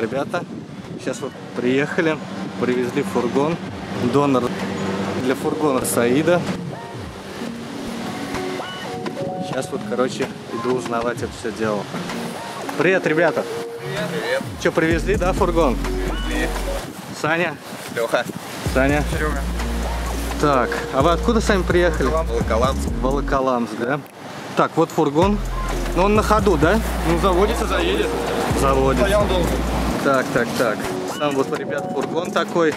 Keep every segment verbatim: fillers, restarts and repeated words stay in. ребята. Сейчас вот приехали, привезли фургон. Донор для фургона Саида. Сейчас вот, короче, иду узнавать это все дело. Привет, ребята. Привет. Привет. Че, привезли, да, фургон? Привезли. Саня. Леха. Саня. Серега. Так, а вы откуда сами приехали? Волоколамск. Волоколамск, да? Так, вот фургон. Но он на ходу, да? Ну, заводится, заедет. Заводится. Стоял долго. Так, так, так. Сам вот, ребят, фургон такой.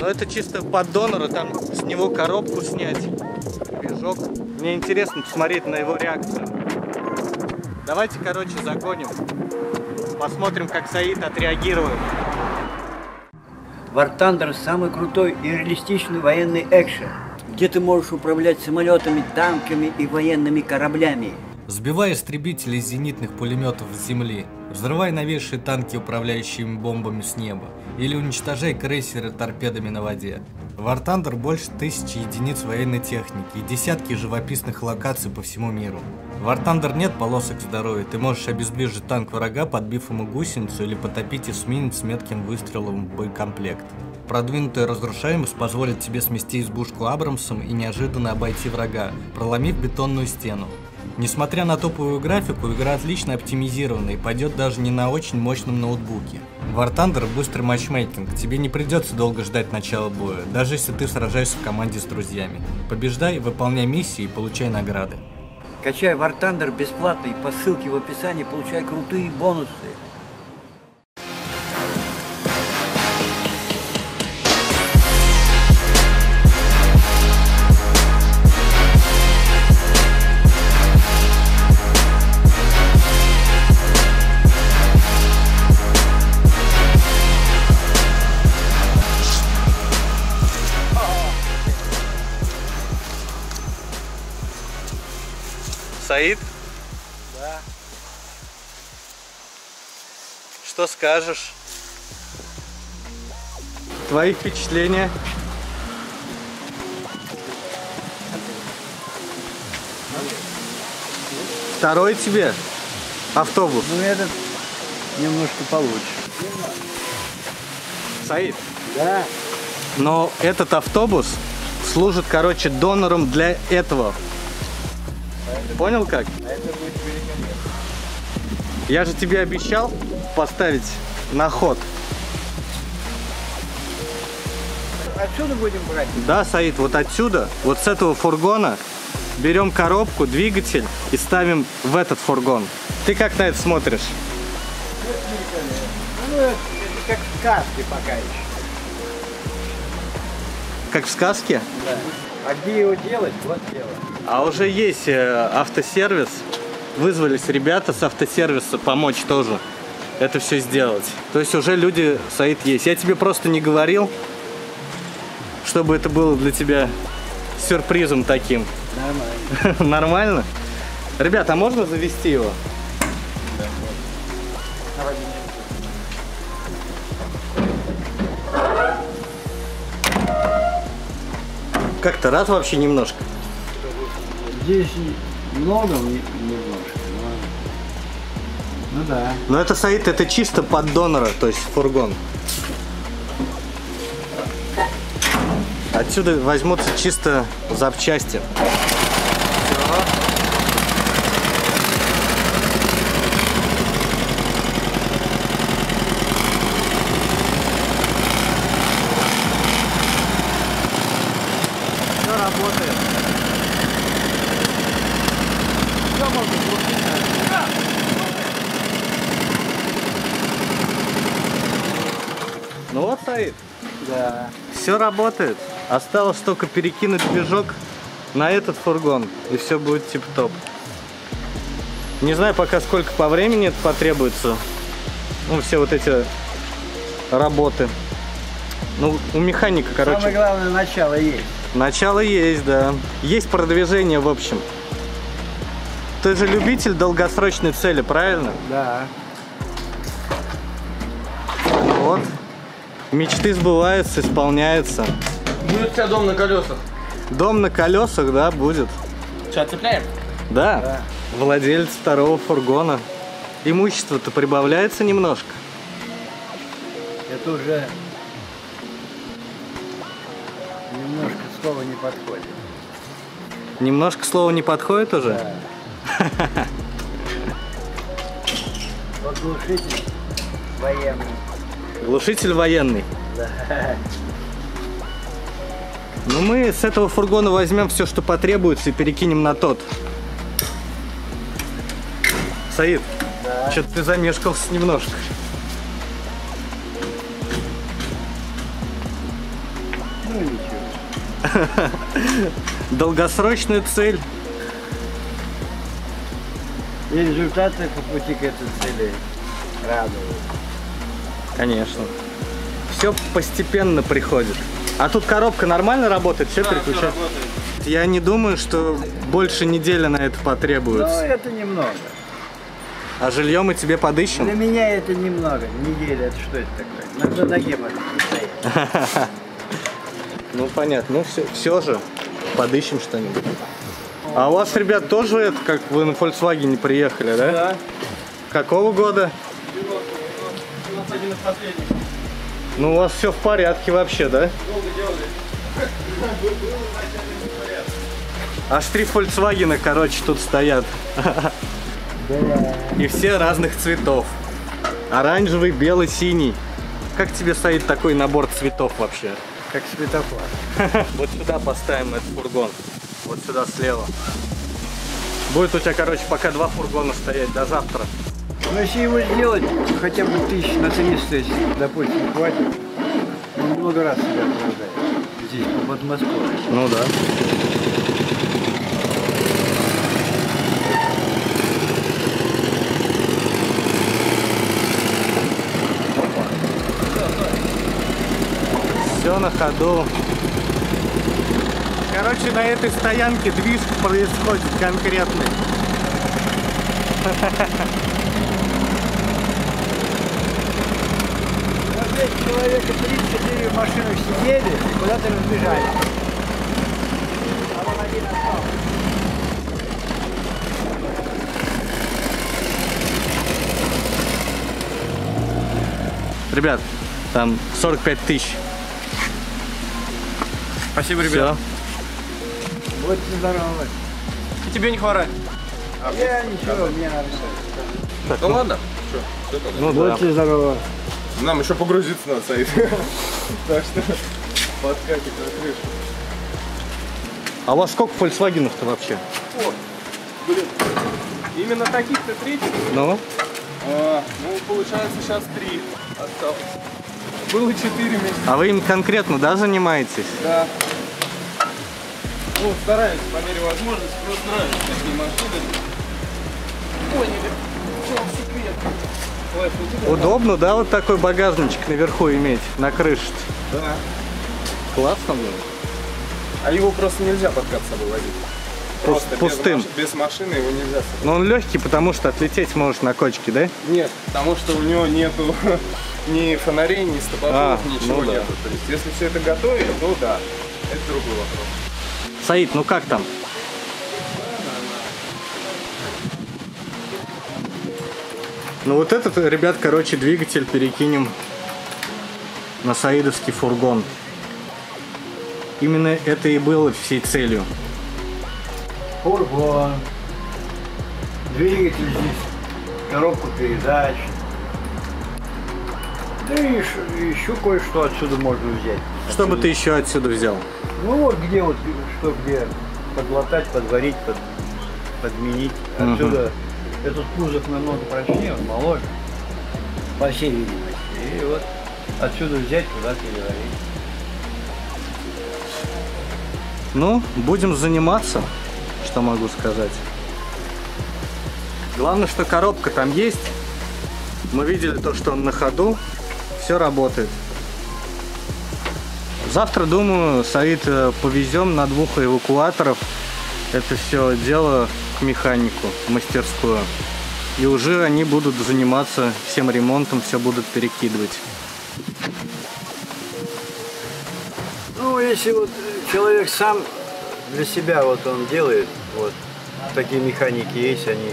Но это чисто под донора, там с него коробку снять. Движок. Мне интересно посмотреть на его реакцию. Давайте, короче, загоним. Посмотрим, как Саид отреагирует. War Thunder самый крутой и реалистичный военный экшен, где ты можешь управлять самолетами, танками и военными кораблями. Сбивай истребителей зенитных пулеметов с земли, взрывай новейшие танки, управляющими бомбами с неба, или уничтожай крейсеры торпедами на воде. War Thunder больше тысячи единиц военной техники и десятки живописных локаций по всему миру. В War Thunder нет полосок здоровья, ты можешь обездвижить танк врага, подбив ему гусеницу, или потопить эсминец метким выстрелом в боекомплект. Продвинутая разрушаемость позволит тебе смести избушку Абрамсом и неожиданно обойти врага, проломив бетонную стену. Несмотря на топовую графику, игра отлично оптимизирована и пойдет даже не на очень мощном ноутбуке. War Thunder – быстрый матчмейкинг, тебе не придется долго ждать начала боя, даже если ты сражаешься в команде с друзьями. Побеждай, выполняй миссии и получай награды. Качай War Thunder бесплатно и по ссылке в описании получай крутые бонусы. Саид? Да. Что скажешь? Твои впечатления? Второй тебе автобус? Ну, этот немножко получше. Саид? Да. Но этот автобус служит, короче, донором для этого. Понял как? Я же тебе обещал поставить на ход. Отсюда будем брать? Да, Саид, вот отсюда, вот с этого фургона берем коробку, двигатель и ставим в этот фургон. Ты как на это смотришь? Ну, это как в сказке пока еще. Как в сказке? Да. А где его делать, вот дело. А уже есть автосервис. Вызвались ребята с автосервиса помочь тоже это все сделать. То есть уже люди, Саид, есть. Я тебе просто не говорил, чтобы это было для тебя сюрпризом таким. Нормально. Нормально? Ребят, а можно завести его? Да, можно. Как ты рад вообще немножко? Здесь много, немножко. Но... Ну да. Но это, Саид, это чисто под донора, то есть фургон. Отсюда возьмутся чисто запчасти. Ну вот, Саид, да. Все работает. Осталось только перекинуть движок на этот фургон, и все будет тип-топ. Не знаю пока, сколько по времени это потребуется. Ну, все вот эти работы. Ну, у механика, короче. Самое главное, начало есть. Начало есть, да. Есть продвижение, в общем. Ты же любитель долгосрочной цели, правильно? Да. Вот. Мечты сбываются, исполняются. Будет у тебя дом на колесах. Дом на колесах, да, будет. Что, отцепляем? Да. Да. Владелец второго фургона. Имущество-то прибавляется немножко. это уже немножко слово не подходит. Немножко слово не подходит уже? Да. Вот глушитель военный. Глушитель военный? Да. Ну мы с этого фургона возьмем все, что потребуется, и перекинем на тот. Саид, да. Что-то ты замешкался немножко. Ну ничего. Долгосрочная цель. И результаты по пути к этой цели радуют. Конечно. Все постепенно приходит. А тут коробка нормально работает, все да, переключается? Я не думаю, что больше недели на это потребуется. Ну, это немного. А жилье мы тебе подыщем? Для меня это немного. Неделя, это что это такое? Надо на ноге можно. Ну, понятно. Ну, все, все же подыщем что-нибудь. А у вас, ребят, тоже это, как вы на Volkswagen приехали, да? Да. Какого года? У нас один из последних. Ну, у вас все в порядке вообще, да? Долго делали. Аж три Volkswagen, короче, тут стоят. И все разных цветов. Оранжевый, белый, синий. Как тебе стоит такой набор цветов вообще? Как светофор. Вот сюда поставим этот фургон. Вот сюда слева. Будет у тебя, короче, пока два фургона стоять до завтра. Но если его сделать, хотя бы тысяч на триста, допустим, хватит. Он много раз себя оправдает. Здесь, по Подмосковью. Ну да. Все на ходу. Короче, на этой стоянке движка происходит конкретный. Человека тридцать четыре в машину сидели и куда-то разбежали. А он один остался. Ребят, там сорок пять тысяч. Спасибо, ребят. Вот ты здоровый. И тебе не хворать. А я ничего, мне надо. Так, ну, ну ладно. Что, все, ну, вот ты здоровый. Нам еще погрузиться надо, Саид. Так что подкатик на крышу. А у вас сколько Volkswagen-то вообще? О, блин. Именно таких-то третьих? Ну? А, ну, получается, сейчас три осталось. Было четыре месяца. А вы им конкретно, да, занимаетесь? Да. Ну, стараюсь, по мере возможности. Просто нравятся такие машины. Поняли. В чем секрет? Удобно, да, вот такой багажничек наверху иметь, на крыше? Да. Классно было. А его просто нельзя пока с собой возить. Пуст, пустым. Без, без машины его нельзя собой. Но он легкий, потому что отлететь можешь на кочке, да? Нет, потому что у него нету ни фонарей, ни стопоров, а, ничего ну да. нету. То есть, если все это готовили, то да, это другой вопрос. Саид, ну как там? Ну вот этот, ребят, короче, двигатель перекинем на саидовский фургон. Именно это и было всей целью. Фургон, двигатель здесь, коробку передач. Да и еще, еще кое-что отсюда можно взять. Что бы ты еще отсюда взял? Ну вот где вот, что где подлатать, подварить, под, подменить. Отсюда... Угу. Этот кузов намного прочнее, он моложе, по всей видимости. И вот отсюда взять, куда переварить. Ну, будем заниматься, что могу сказать. Главное, что коробка там есть. Мы видели то, что он на ходу. Все работает. Завтра, думаю, Саид повезем на двух эвакуаторов. Это все дело к механику, в мастерскую. И уже они будут заниматься всем ремонтом, все будут перекидывать. Ну, если вот человек сам для себя вот он делает, вот такие механики есть, они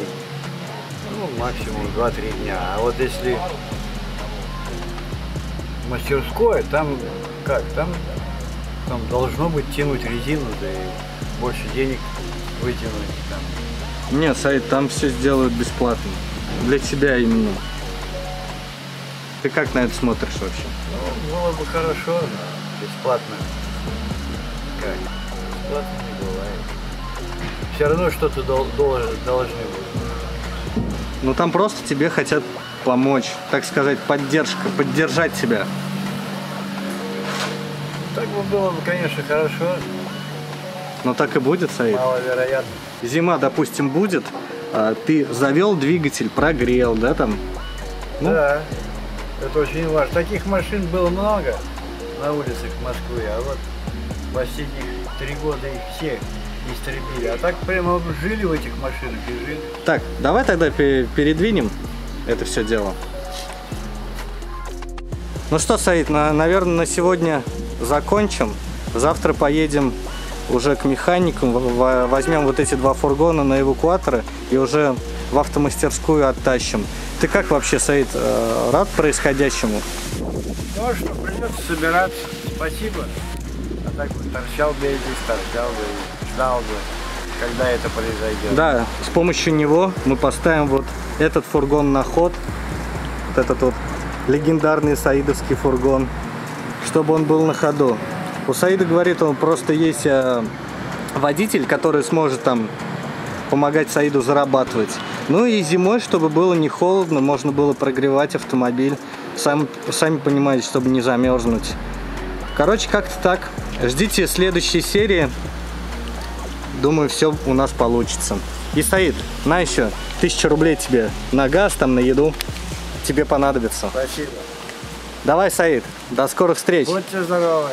ну, максимум два-три дня. А вот если мастерское, там как, там, там должно быть тянуть резину, да и больше денег вытянуть там. Нет, Саид, там все сделают бесплатно. Для тебя именно. Ты как на это смотришь вообще? Ну, было бы хорошо, но бесплатно. Как? Бесплатно не бывает. Все равно что-то дол дол должны быть. Ну там просто тебе хотят помочь, так сказать, поддержка, поддержать тебя. Так бы было бы, конечно, хорошо. Но так и будет, Саид. Маловероятно. Зима, допустим, будет. А ты завел двигатель, прогрел, да, там? Ну? Да, это очень важно. Таких машин было много на улицах Москвы, а вот последних три года их все истребили. А так прямо жили в этих машинах и жили. Так, давай тогда передвинем это все дело. Ну что, Саид, на, наверное, на сегодня закончим. Завтра поедем уже к механикам, возьмем вот эти два фургона на эвакуаторы и уже в автомастерскую оттащим. Ты как вообще, Саид, рад происходящему? Ну что, придется собираться. Спасибо. А так вот торчал бы я здесь, торчал бы, ждал бы, когда это произойдет. Да, с помощью него мы поставим вот этот фургон на ход, вот этот вот легендарный саидовский фургон, чтобы он был на ходу. У Саида, говорит, он просто есть э, водитель, который сможет там помогать Саиду зарабатывать. Ну и зимой, чтобы было не холодно, можно было прогревать автомобиль. Сам, сами понимаете, чтобы не замерзнуть. Короче, как-то так. Ждите следующей серии. Думаю, все у нас получится. И, Саид, на еще тысячу рублей тебе на газ, там, на еду. Тебе понадобится. Спасибо. Давай, Саид, до скорых встреч. Будьте здоровы.